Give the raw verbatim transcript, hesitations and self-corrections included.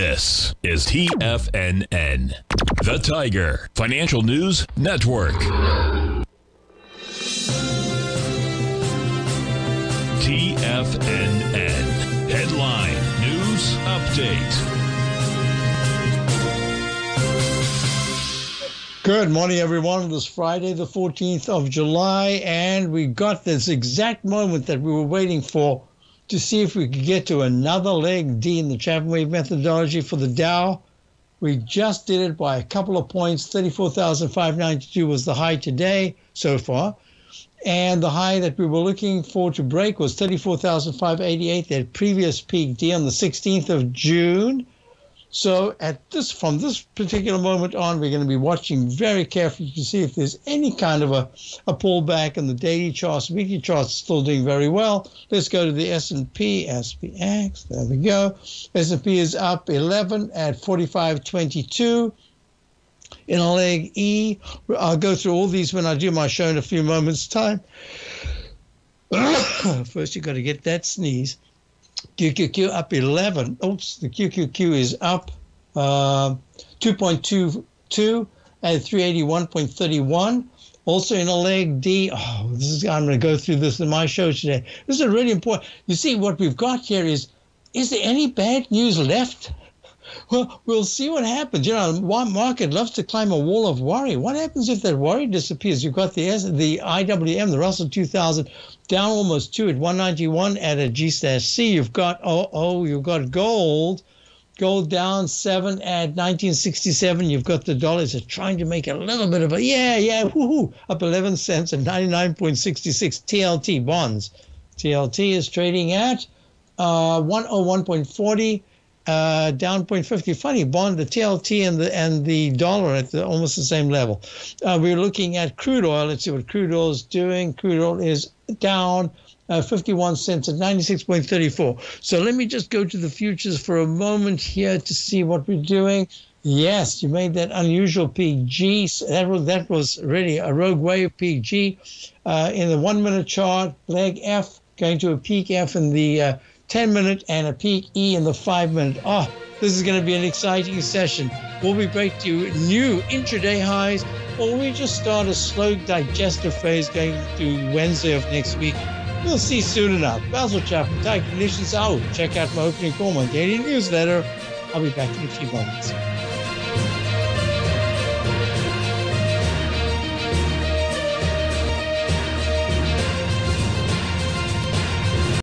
This is T F N N, the Tiger Financial News Network. T F N N, headline news update. Good morning, everyone. It is Friday, the fourteenth of July, and we got this exact moment that we were waiting for to see if we could get to another leg D in the Chapman wave methodology for the Dow. We just did it by a couple of points. thirty-four thousand five hundred ninety-two was the high today so far. And the high that we were looking for to break was thirty-four thousand five hundred eighty-eight, that previous peak D on the sixteenth of June. So at this, from this particular moment on, we're going to be watching very carefully to see if there's any kind of a, a pullback in the daily charts. Weekly charts still doing very well. Let's go to the S and P, S P X. There we go. S and P is up eleven at forty-five twenty-two. In a leg E, I'll go through all these when I do my show in a few moments' time. First, you've got to get that sneeze. Q Q Q up eleven. Oops, the Q Q Q is up uh, two point two two at three eighty-one thirty-one. Also in a leg D. Oh, this is, I'm going to go through this in my show today. This is really important. You see, what we've got here is, is there any bad news left? Well, we'll see what happens. You know, one market loves to climb a wall of worry. What happens if that worry disappears? You've got the the I W M, the Russell two thousand, down almost two at one ninety-one at a G slash C. You've got oh oh, you've got gold, gold down seven at nineteen sixty-seven. You've got the dollars are trying to make a little bit of a yeah yeah woohoo up eleven cents at ninety-nine sixty-six. T L T bonds, T L T is trading at uh, one oh one forty. Uh, down zero point five zero. Funny, bond, the T L T and the and the dollar at the, almost the same level. Uh, we're looking at crude oil. Let's see what crude oil is doing. Crude oil is down uh, fifty-one cents at ninety-six thirty-four. So let me just go to the futures for a moment here to see what we're doing. Yes, you made that unusual P G. That was, that was really a rogue wave P G. Uh, in the one-minute chart, leg F, going to a peak F in the uh, ten minute and a peak E in the five minute. Oh, this is going to be an exciting session. Will we break to new intraday highs, or we just start a slow digestive phase going to Wednesday of next week? We'll see soon enough. Basil Chapman, Tiger Financial News. Check out my opening call, my daily newsletter. I'll be back in a few moments.